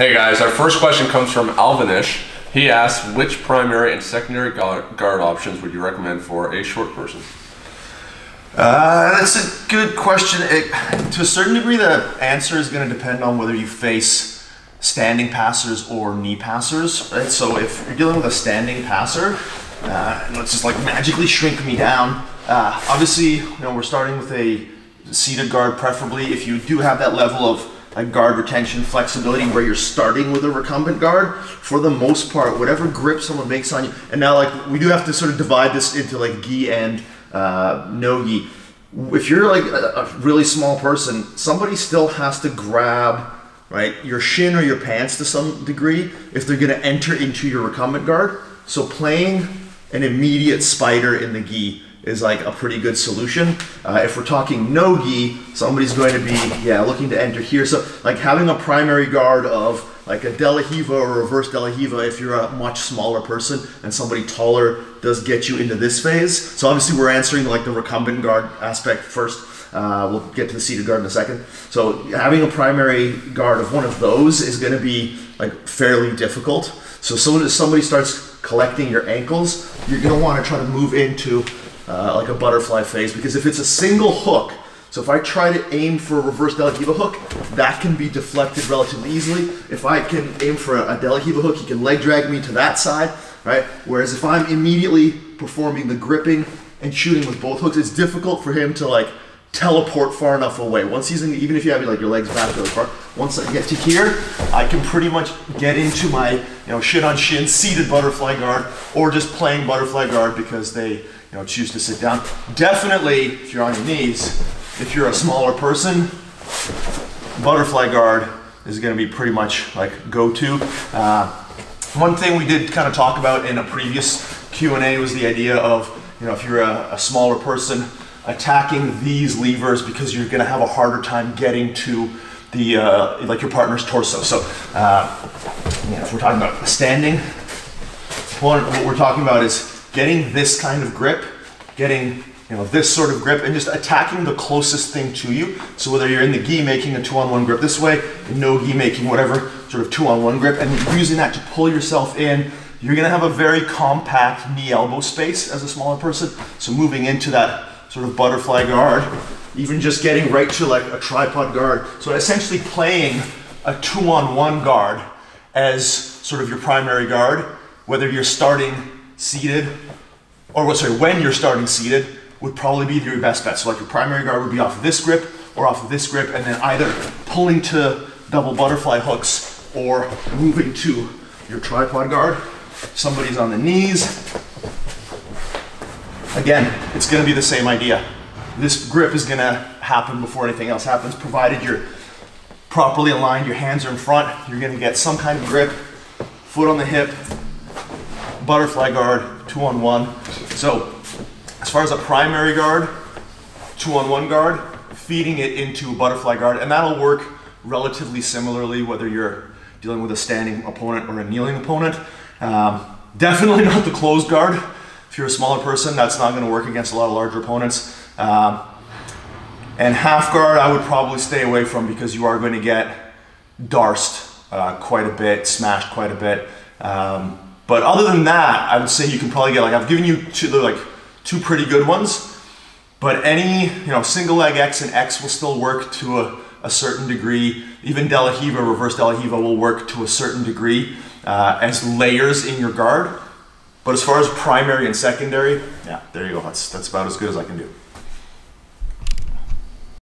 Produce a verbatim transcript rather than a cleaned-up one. Hey guys, our first question comes from Alvinish. He asks, which primary and secondary guard options would you recommend for a short person? Uh, that's a good question. It, to a certain degree, the answer is going to depend on whether you face standing passers or knee passers, right? So if you're dealing with a standing passer, uh, let's just like magically shrink me down. Uh, obviously, you know, we're starting with a seated guard, preferably. If you do have that level of like guard retention flexibility where you're starting with a recumbent guard, for the most part, whatever grip someone makes on you, and now like we do have to sort of divide this into like gi and uh, no gi. If you're like a, a really small person, somebody still has to grab, right, your shin or your pants to some degree if they're gonna enter into your recumbent guard. So playing an immediate spider in the gi is like a pretty good solution. Uh, if we're talking no gi, somebody's going to be, yeah, looking to enter here. So like having a primary guard of like a De La Riva or reverse De La Riva if you're a much smaller person and somebody taller does get you into this phase. So obviously we're answering like the recumbent guard aspect first. Uh, we'll get to the seated guard in a second. So having a primary guard of one of those is going to be like fairly difficult. So soon as somebody starts collecting your ankles, you're going to want to try to move into Uh, like a butterfly phase, because if it's a single hook, so if I try to aim for a reverse De La Riva hook, that can be deflected relatively easily. If I can aim for a, a De La Riva hook, you can leg drag me to that side, right? Whereas if I'm immediately performing the gripping and shooting with both hooks, it's difficult for him to like teleport far enough away. Once he's in, even if you have like your legs back really far, once I get to here, I can pretty much get into my, you know, shin on shin seated butterfly guard, or just playing butterfly guard because they, you know, choose to sit down. Definitely, if you're on your knees, if you're a smaller person, butterfly guard is going to be pretty much like go-to. Uh, one thing we did kind of talk about in a previous Q and A was the idea of, you know, if you're a, a smaller person, attacking these levers because you're going to have a harder time getting to the uh, like your partner's torso. So, uh, you know, if we're talking about standing, one, what we're talking about is getting this kind of grip, getting, you know, this sort of grip, and just attacking the closest thing to you. So whether you're in the gi making a two-on-one grip this way, and no gi making whatever sort of two-on-one grip, and you're using that to pull yourself in, you're gonna have a very compact knee-elbow space as a smaller person. So moving into that sort of butterfly guard, even just getting right to like a tripod guard. So essentially playing a two-on-one guard as sort of your primary guard, whether you're starting seated, or what, sorry, when you're starting seated, would probably be your best bet. So like your primary guard would be off of this grip or off of this grip, and then either pulling to double butterfly hooks or moving to your tripod guard. Somebody's on the knees. Again, it's gonna be the same idea. This grip is gonna happen before anything else happens, provided you're properly aligned, your hands are in front, you're gonna get some kind of grip, foot on the hip, butterfly guard, two on one. So as far as a primary guard, two on one guard, feeding it into a butterfly guard, and that'll work relatively similarly whether you're dealing with a standing opponent or a kneeling opponent. Um, definitely not the closed guard. If you're a smaller person, that's not gonna work against a lot of larger opponents. Um, and half guard, I would probably stay away from, because you are gonna get darsed uh, quite a bit, smashed quite a bit. Um, But other than that, I would say you can probably get, like, I've given you two, like, two pretty good ones, but any, you know, single leg X and X will still work to a, a certain degree. Even De La Riva, reverse De La Riva will work to a certain degree uh, as layers in your guard. But as far as primary and secondary, yeah, there you go. That's, that's about as good as I can do.